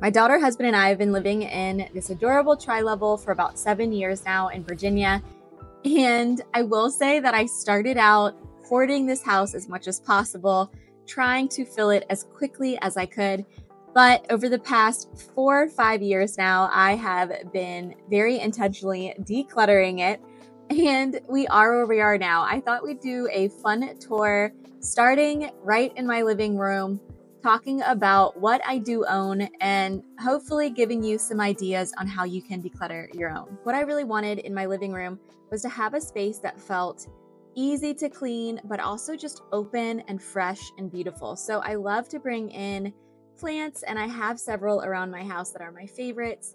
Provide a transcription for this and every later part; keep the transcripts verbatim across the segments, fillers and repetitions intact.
My daughter, husband, and I have been living in this adorable tri-level for about seven years now in Virginia. And I will say that I started out hoarding this house as much as possible, trying to fill it as quickly as I could. But over the past four or five years now, I have been very intentionally decluttering it. And we are where we are now. I thought we'd do a fun tour starting right in my living room, talking about what I do own and hopefully giving you some ideas on how you can declutter your own. What I really wanted in my living room was to have a space that felt easy to clean, but also just open and fresh and beautiful. So I love to bring in plants, and I have several around my house that are my favorites.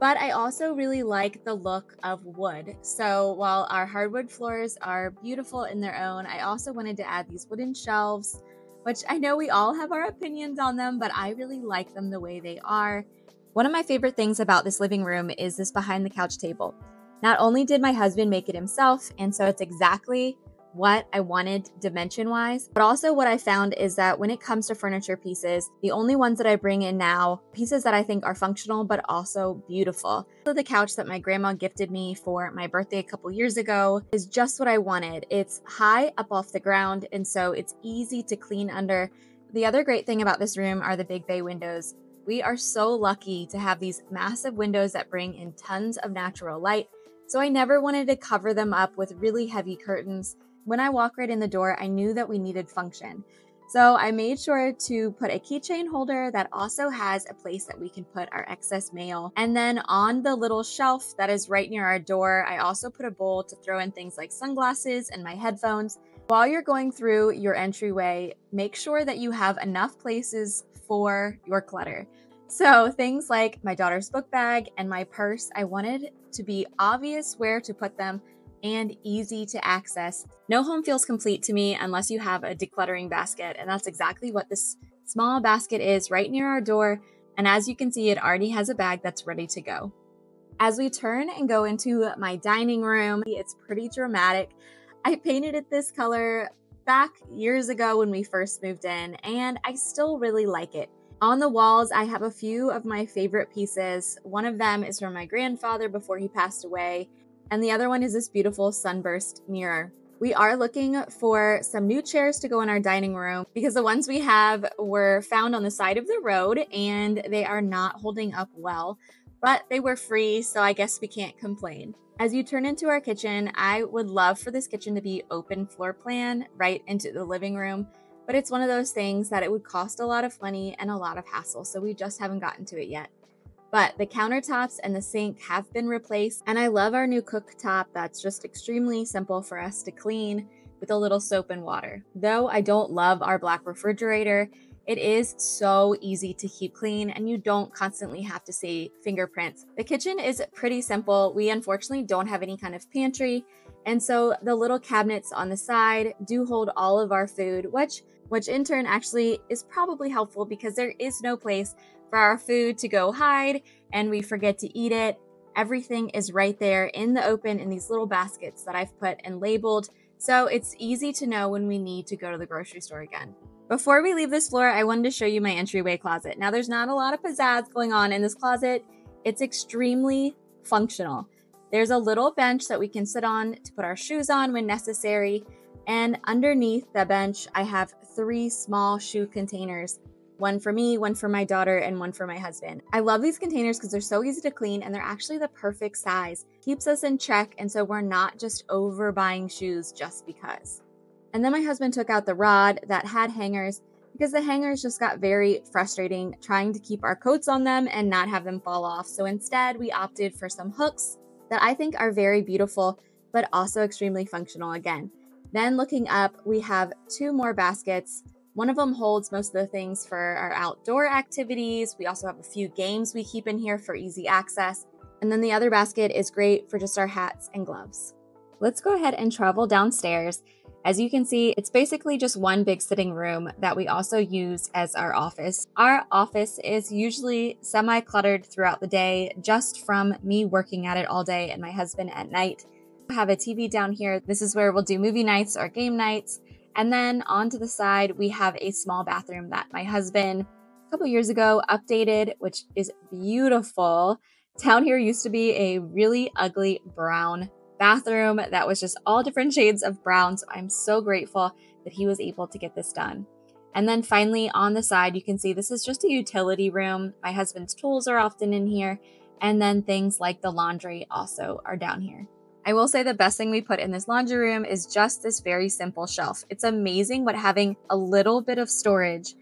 But I also really like the look of wood. So while our hardwood floors are beautiful in their own, I also wanted to add these wooden shelves, which I know we all have our opinions on them, but I really like them the way they are. One of my favorite things about this living room is this behind the couch table. Not only did my husband make it himself, and so it's exactly what I wanted dimension-wise, but also what I found is that when it comes to furniture pieces, the only ones that I bring in now, pieces that I think are functional, but also beautiful. So the couch that my grandma gifted me for my birthday a couple years ago is just what I wanted. It's high up off the ground, and so it's easy to clean under. The other great thing about this room are the big bay windows. We are so lucky to have these massive windows that bring in tons of natural light. So I never wanted to cover them up with really heavy curtains. When I walk right in the door, I knew that we needed function. So I made sure to put a keychain holder that also has a place that we can put our excess mail. And then on the little shelf that is right near our door, I also put a bowl to throw in things like sunglasses and my headphones. While you're going through your entryway, make sure that you have enough places for your clutter. So things like my daughter's book bag and my purse, I wanted to be obvious where to put them and easy to access. No home feels complete to me unless you have a decluttering basket, and that's exactly what this small basket is right near our door. And as you can see, it already has a bag that's ready to go. As we turn and go into my dining room, it's pretty dramatic. I painted it this color back years ago when we first moved in, and I still really like it. On the walls, I have a few of my favorite pieces. One of them is from my grandfather before he passed away. And the other one is this beautiful sunburst mirror. We are looking for some new chairs to go in our dining room because the ones we have were found on the side of the road and they are not holding up well, but they were free, so I guess we can't complain. As you turn into our kitchen, I would love for this kitchen to be open floor plan right into the living room, but it's one of those things that it would cost a lot of money and a lot of hassle, so we just haven't gotten to it yet. But the countertops and the sink have been replaced, and I love our new cooktop that's just extremely simple for us to clean with a little soap and water. Though I don't love our black refrigerator, it is so easy to keep clean and you don't constantly have to see fingerprints. The kitchen is pretty simple. We unfortunately don't have any kind of pantry, and so the little cabinets on the side do hold all of our food, which, which in turn actually is probably helpful because there is no place for our food to go hide and we forget to eat it. Everything is right there in the open in these little baskets that I've put and labeled, so it's easy to know when we need to go to the grocery store again. Before we leave this floor, I wanted to show you my entryway closet. Now there's not a lot of pizzazz going on in this closet. It's extremely functional. There's a little bench that we can sit on to put our shoes on when necessary, and underneath the bench I have three small shoe containers. One for me, one for my daughter, and one for my husband. I love these containers because they're so easy to clean and they're actually the perfect size. Keeps us in check, and so we're not just over buying shoes just because. And then my husband took out the rod that had hangers because the hangers just got very frustrating trying to keep our coats on them and not have them fall off. So instead we opted for some hooks that I think are very beautiful, but also extremely functional again. Then looking up, we have two more baskets. One of them holds most of the things for our outdoor activities. We also have a few games we keep in here for easy access. And then the other basket is great for just our hats and gloves. Let's go ahead and travel downstairs. As you can see, it's basically just one big sitting room that we also use as our office. Our office is usually semi-cluttered throughout the day just from me working at it all day and my husband at night. We have a T V down here. This is where we'll do movie nights or game nights. And then onto the side, we have a small bathroom that my husband a couple years ago, updated, which is beautiful. Down here used to be a really ugly brown bathroom that was just all different shades of brown. So I'm so grateful that he was able to get this done. And then finally on the side, you can see this is just a utility room. My husband's tools are often in here. And then things like the laundry also are down here. I will say the best thing we put in this laundry room is just this very simple shelf. It's amazing what having a little bit of storage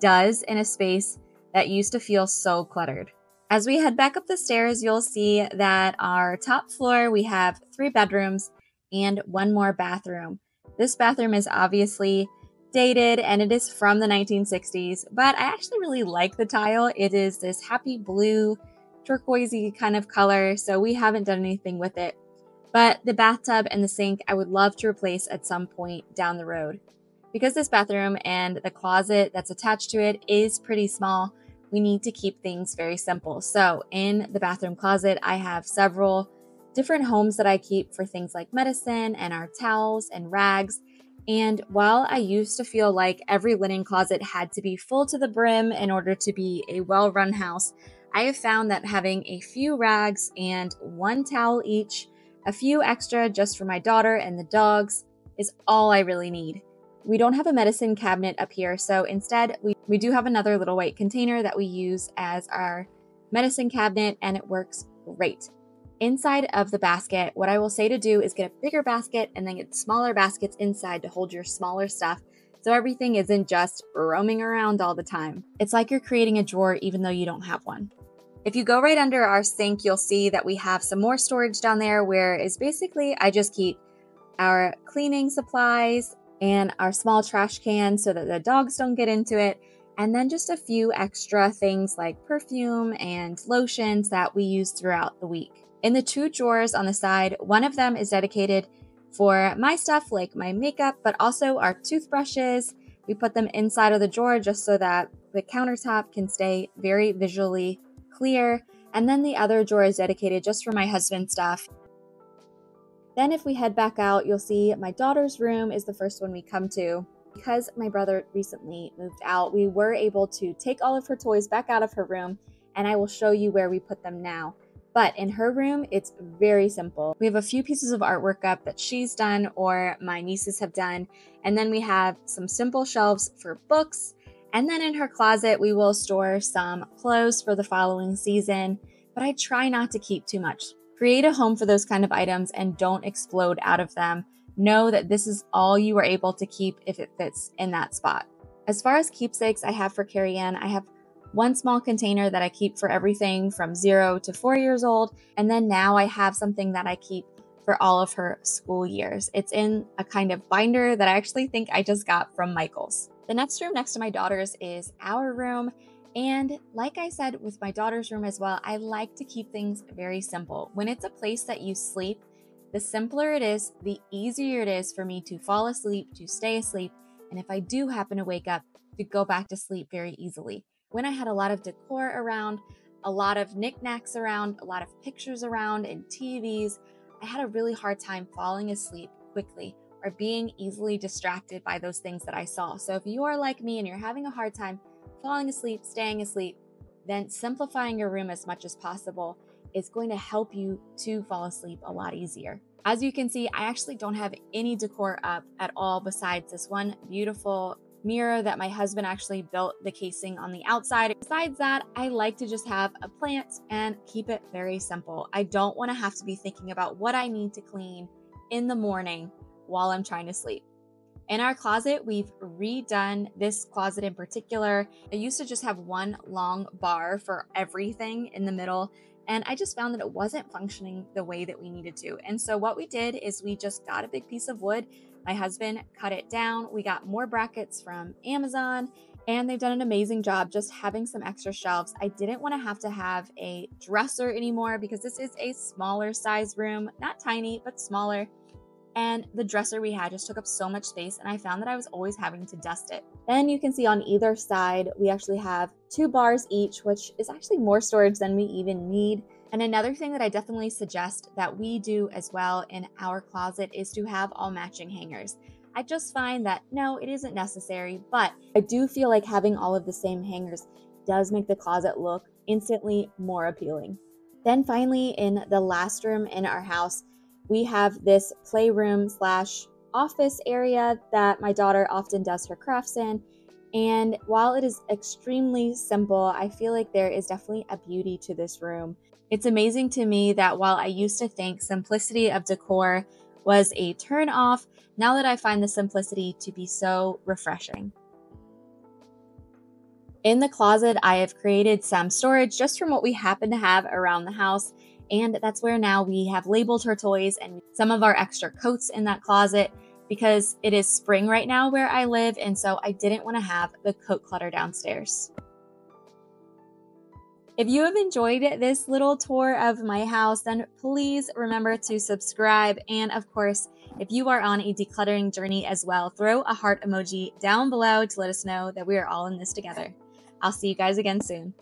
does in a space that used to feel so cluttered. As we head back up the stairs, you'll see that our top floor, we have three bedrooms and one more bathroom. This bathroom is obviously dated and it is from the nineteen sixties, but I actually really like the tile. It is this happy blue, turquoisey kind of color, so we haven't done anything with it. But the bathtub and the sink, I would love to replace at some point down the road. Because this bathroom and the closet that's attached to it is pretty small, we need to keep things very simple. So in the bathroom closet, I have several different homes that I keep for things like medicine and our towels and rags. And while I used to feel like every linen closet had to be full to the brim in order to be a well-run house, I have found that having a few rags and one towel each, a few extra just for my daughter and the dogs, is all I really need. We don't have a medicine cabinet up here, so instead we, we do have another little white container that we use as our medicine cabinet, and it works great. Inside of the basket, what I will say to do is get a bigger basket and then get smaller baskets inside to hold your smaller stuff, so everything isn't just roaming around all the time. It's like you're creating a drawer even though you don't have one. If you go right under our sink, you'll see that we have some more storage down there, where is basically I just keep our cleaning supplies and our small trash can so that the dogs don't get into it. And then just a few extra things like perfume and lotions that we use throughout the week. In the two drawers on the side, one of them is dedicated for my stuff like my makeup, but also our toothbrushes. We put them inside of the drawer just so that the countertop can stay very visually clear, and then the other drawer is dedicated just for my husband's stuff. Then if we head back out, you'll see my daughter's room is the first one we come to. Because my brother recently moved out, we were able to take all of her toys back out of her room, and I will show you where we put them now. But in her room, it's very simple. We have a few pieces of artwork up that she's done or my nieces have done, and then we have some simple shelves for books. And then in her closet, we will store some clothes for the following season, but I try not to keep too much. Create a home for those kind of items and don't explode out of them. Know that this is all you are able to keep if it fits in that spot. As far as keepsakes I have for Carrie Ann, I have one small container that I keep for everything from zero to four years old. And then now I have something that I keep for all of her school years. It's in a kind of binder that I actually think I just got from Michaels. The next room next to my daughter's is our room, and like I said with my daughter's room as well, I like to keep things very simple. When it's a place that you sleep, the simpler it is, the easier it is for me to fall asleep, to stay asleep, and if I do happen to wake up, to go back to sleep very easily. When I had a lot of decor around, a lot of knickknacks around, a lot of pictures around and T Vs, I had a really hard time falling asleep quickly or being easily distracted by those things that I saw. So if you are like me and you're having a hard time falling asleep, staying asleep, then simplifying your room as much as possible is going to help you to fall asleep a lot easier. As you can see, I actually don't have any decor up at all besides this one beautiful mirror that my husband actually built the casing on the outside. Besides that, I like to just have a plant and keep it very simple. I don't want to have to be thinking about what I need to clean in the morning while I'm trying to sleep. In our closet, we've redone this closet in particular. It used to just have one long bar for everything in the middle, and I just found that it wasn't functioning the way that we needed to. And so what we did is we just got a big piece of wood. My husband cut it down. We got more brackets from Amazon, and they've done an amazing job just having some extra shelves. I didn't want to have to have a dresser anymore because this is a smaller size room, not tiny, but smaller. And the dresser we had just took up so much space, and I found that I was always having to dust it. Then you can see on either side, we actually have two bars each, which is actually more storage than we even need. And another thing that I definitely suggest that we do as well in our closet is to have all matching hangers. I just find that, no, it isn't necessary, but I do feel like having all of the same hangers does make the closet look instantly more appealing. Then finally, in the last room in our house, we have this playroom slash office area that my daughter often does her crafts in. And while it is extremely simple, I feel like there is definitely a beauty to this room. It's amazing to me that while I used to think simplicity of decor was a turn-off, now that I find the simplicity to be so refreshing. In the closet, I have created some storage just from what we happen to have around the house, and that's where now we have labeled her toys and some of our extra coats in that closet, because it is spring right now where I live, and so I didn't want to have the coat clutter downstairs. If you have enjoyed this little tour of my house, then please remember to subscribe. And of course, if you are on a decluttering journey as well, throw a heart emoji down below to let us know that we are all in this together. I'll see you guys again soon.